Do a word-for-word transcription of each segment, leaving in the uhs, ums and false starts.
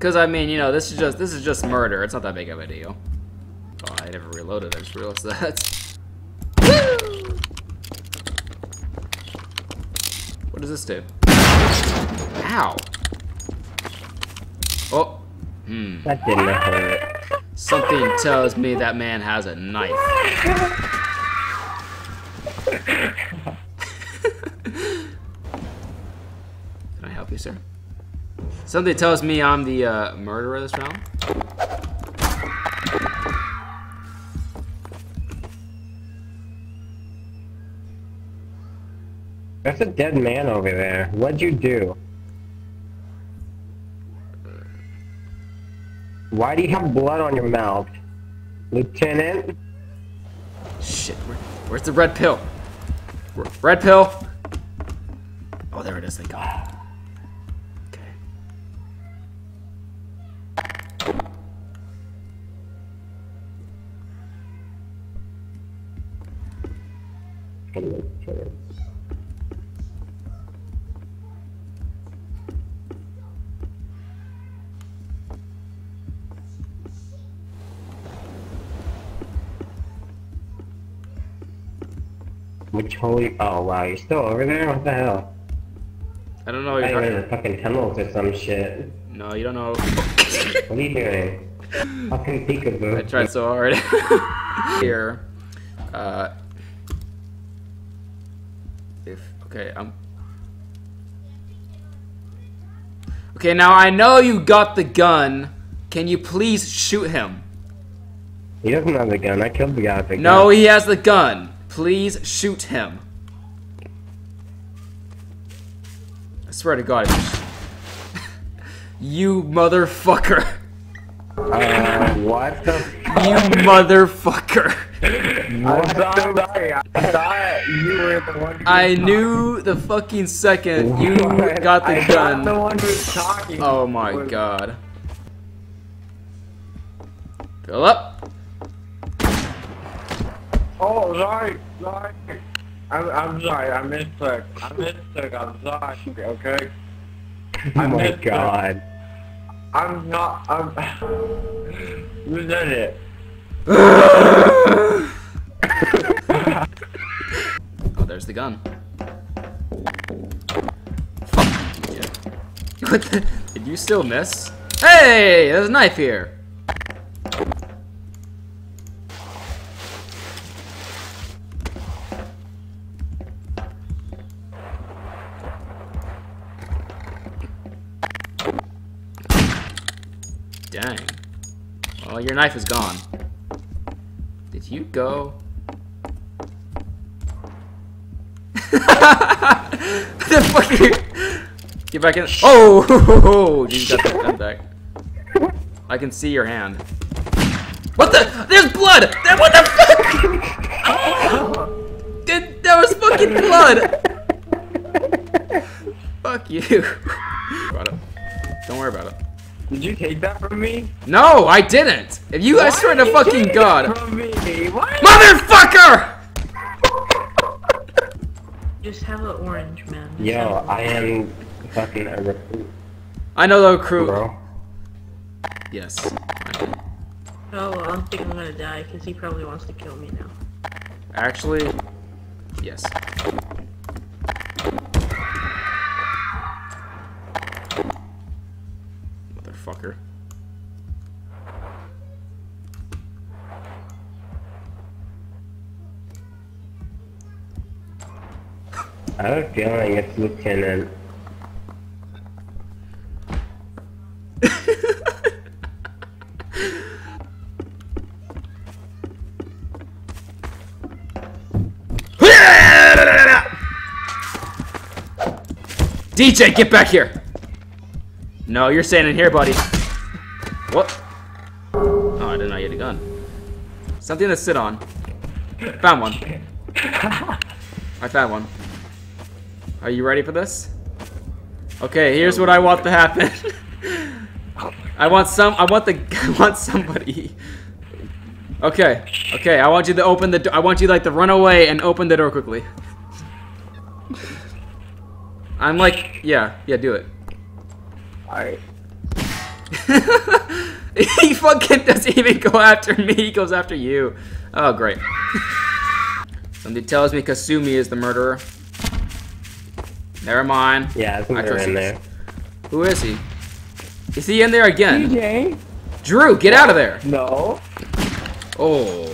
Cause I mean, you know, this is just this is just murder. It's not that big of a deal. Oh, I never reloaded. I just realized that. Woo! What does this do? Ow! Oh. Hmm. That didn't hurt. Something tells me that man has a knife. Can I help you, sir? Something tells me I'm the uh, murderer this round. That's a dead man over there. What'd you do? Why do you have blood on your mouth? Lieutenant? Shit, where, where's the red pill? Red pill! Oh, there it is, thank God. Okay. Which holy- oh wow, you're still over there? What the hell? I don't know what you're talking about. Fucking tunnels or some shit. No, you don't know. What are you doing? Fucking peekaboo. I tried so hard. Here. Uh... If- okay, I'm- Okay, now I know you got the gun. Can you please shoot him? He doesn't have the gun. I killed the guy with the gun. No, he has the gun. Please shoot him. I swear to God. You motherfucker. Uh, what the fuck? You motherfucker. What? I thought you were the one who I knew the fucking second what? You got the I gun. The one who's talking. Oh my was... God. Fill up. Oh, sorry, sorry. I'm, I'm sorry, I mistook. I mistook, I'm sorry, okay? I oh my God. It. I'm not, I'm... You did it. Oh, there's the gun. Fuck. Yeah. What the? Did you still miss? Hey, there's a knife here. Dang. Well, your knife is gone. Did you go? The fuck you? Get back in. Oh! You got that gun back. I can see your hand. What the? There's blood! What the fuck? Dude, that was fucking blood! Fuck you. Don't worry about it. Did you take that from me? No, I didn't. If you, Why I swear to fucking God. From me? Motherfucker! Just have an orange, man. Just Yo, I am fucking a recruit. I know the recruit. Bro. Yes. Oh, well, I don't think I'm gonna die because he probably wants to kill me now. Actually, yes. Fucker. I have a feeling it's Lieutenant. D J, get back here! No, you're staying in here, buddy. What? Oh, I didn't know you had a gun. Something to sit on. Found one. I found one. Are you ready for this? Okay, here's what I want to happen. I want some. I want the. I want somebody. Okay. Okay. I want you to open the. I want you like to run away and open the door quickly. I'm like, yeah, yeah, do it. Alright. He fucking doesn't even go after me, he goes after you. Oh, great. Somebody tells me Kasumi is the murderer. Never mind. Yeah, I think I they're in there. Who is he? Is he in there again? D J? Drew, get out of there! No. Oh.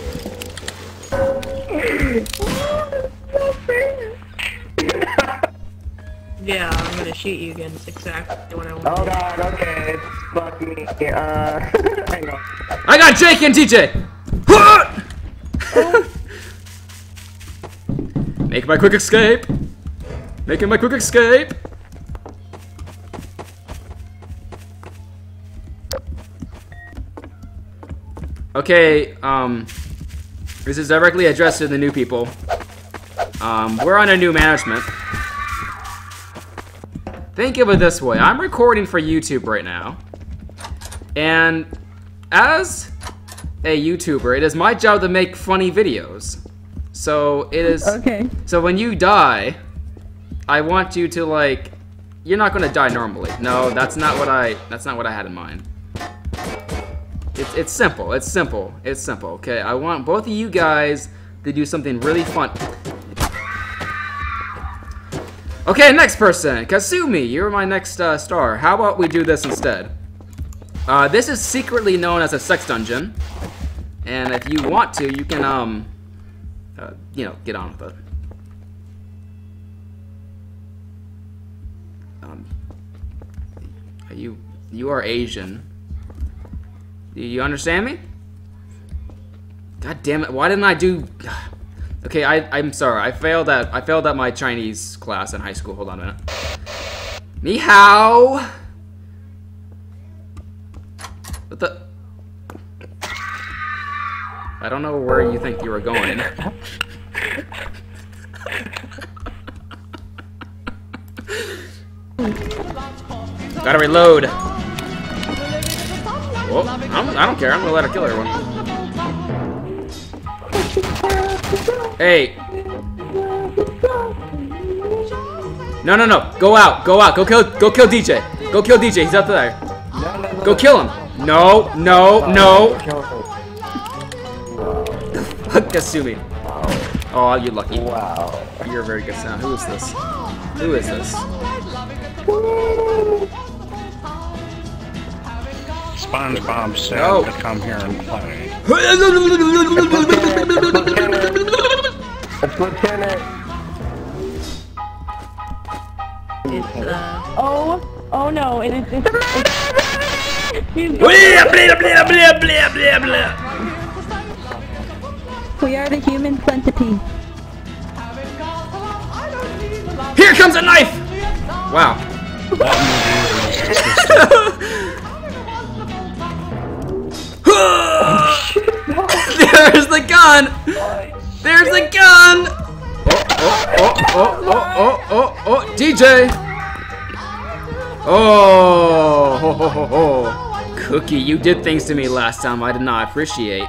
Yeah, I'm gonna shoot you again. It's exactly what I want. Oh god, okay. Fuck me. Uh, hang on. I got Jake and D J! Make my quick escape! Making my quick escape! Okay, um, this is directly addressed to the new people. Um, we're on a new management. Think of it this way, I'm recording for YouTube right now. And as a YouTuber, it is my job to make funny videos. So it is, okay. So when you die, I want you to, like, you're not gonna die normally. No, that's not what I, that's not what I had in mind. It's, it's simple, it's simple, it's simple, okay? I want both of you guys to do something really fun. Okay, next person, Kasumi, you're my next uh, star. How about we do this instead? Uh, this is secretly known as a sex dungeon. And if you want to, you can, um, uh, you know, get on with it. Um, are you you are Asian. Do you understand me? God damn it! Why didn't I do? Okay, I I'm sorry. I failed at I failed at my Chinese class in high school. Hold on a minute. Ni hao. What the? I don't know where you think you were going. Gotta reload. Well, I'm, I don't care. I'm gonna let her kill everyone. Hey. No, no, no. Go out. Go out. Go kill. Go kill D J. Go kill D J. He's up there. Go kill him. No, no, no. Fuck, Kasumi. Oh, you're lucky. Wow. You're a very good sound. Who is this? Who is this? SpongeBob said oh. to come here and play. Let's look in it. Oh, oh no, it is. It's, it's, it's we are the human centipede. Here comes a knife! Wow. There's the gun! There's the gun! Oh, oh, oh, oh, oh, oh, oh, D J! Oh, ho, ho, ho, ho. Cookie, you did things to me last time I did not appreciate.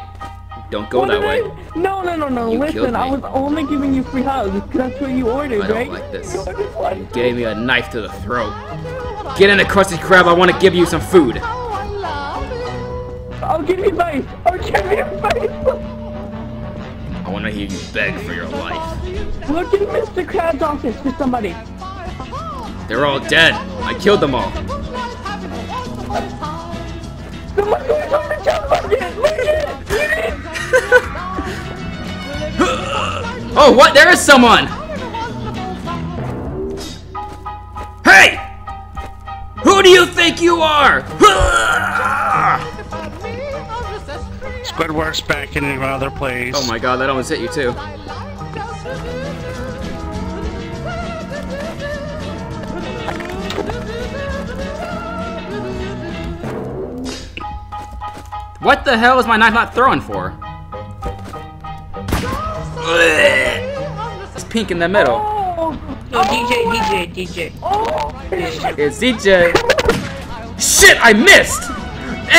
Don't go what that way. I... No, no, no, no. You Listen, I was only giving you free hugs because that's what you ordered, right? I don't right? like this. You gave me a knife to the throat. Get in a Krusty Krab. I want to give you some food. I'll give you advice. I'll give you advice. I want to hear you beg for your life. Look in Mister Krab's office for somebody. They're all dead. I killed them all. Someone's going on the job again. Look at it. Oh, what? There is someone! Hey! Who do you think you are? Squidward's back in the other place. Oh my god, that almost hit you too. What the hell is my knife not throwing for? It's pink in the middle. Oh, no, D J, D J, D J. Oh, it's D J. Shit, I missed!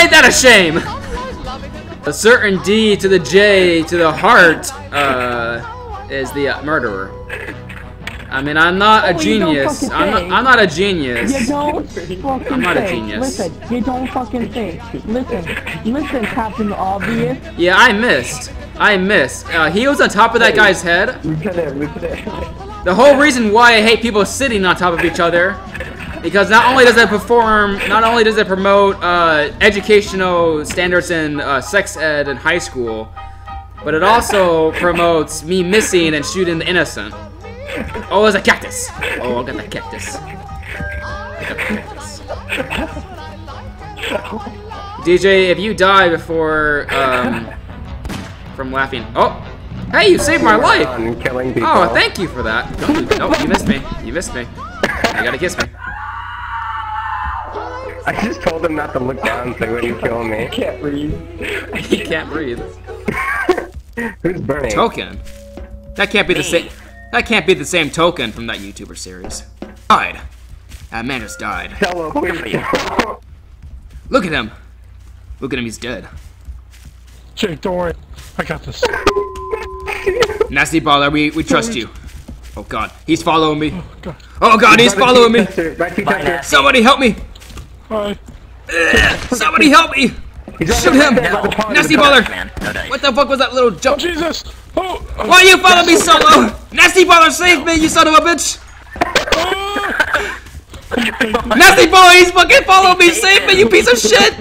Ain't that a shame? A certain D to the J to the heart uh, is the uh, murderer. I mean, I'm not oh, a genius. I'm not, I'm not a genius. You don't fucking I'm not think. a genius. Listen, you don't fucking think. Listen, listen, Captain Obvious. Yeah, I missed. I missed. Uh, he was on top of that guy's head. The whole reason why I hate people sitting on top of each other, because not only does it perform, not only does it promote uh, educational standards in uh, sex ed in high school, but it also promotes me missing and shooting the innocent. Oh, there's a cactus. Oh, I'll get that cactus. I got the cactus. D J, if you die before um, from laughing, oh, hey, you saved my life. Oh, thank you for that. No, oh, you missed me. You missed me. You gotta kiss me. I just told him not to look down so he wouldn't kill me. I can't breathe. He can't breathe. Who's burning? Token. That can't be me. the same. That can't be the same token from that YouTuber series. Died. That man just died. Hello, look at him. Look at him. He's dead. Jake, don't worry. I got this. Nasty baller. We we trust you. Oh God, he's following me. Oh God. Oh God, he's following me. Somebody help me. Right. Somebody help me! Shoot him! No. Nasty baller! What the fuck was that little jump? Oh, Jesus! Oh. Why you follow me so low? Nasty baller, save me, you son of a bitch! Nasty baller, he's fucking following me! Save me, you piece of shit!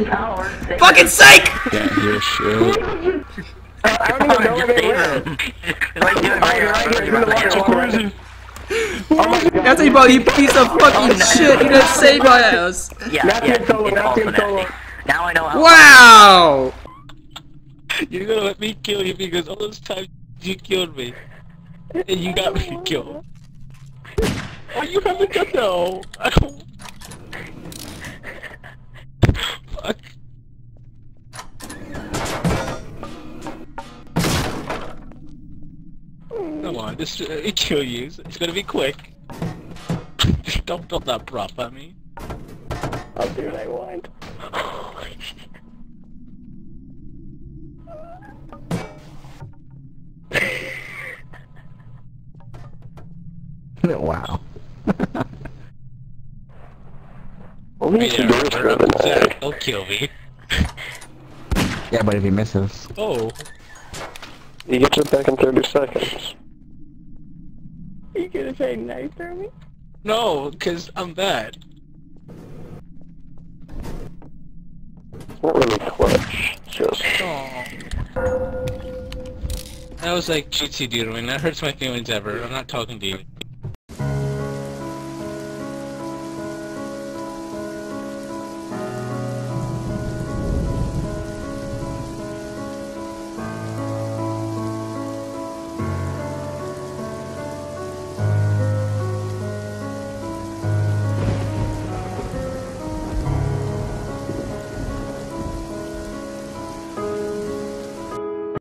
Fucking sake! Can't hear shit. I don't even know where they were. Oh, Nasty baller, you piece of fucking oh, shit! You didn't save my ass! Yeah, yeah, solo, now I know how. Wow! You're gonna let me kill you because all those times you killed me. And you got me killed. Why you haven't done though? I don't... Fuck. Come on, this uh, it kill you. It's gonna be quick. Don't build that prop on me. I'll do what I want. Wow. Only two doors for the night. Don't kill me. Yeah, but if he misses. Oh. He gets it back in thirty seconds. You gonna say knife through me? No, cause I'm bad. Not really clutch, just... Aww. That was like cheat C D to me, that hurts my feelings ever, I'm not talking to you.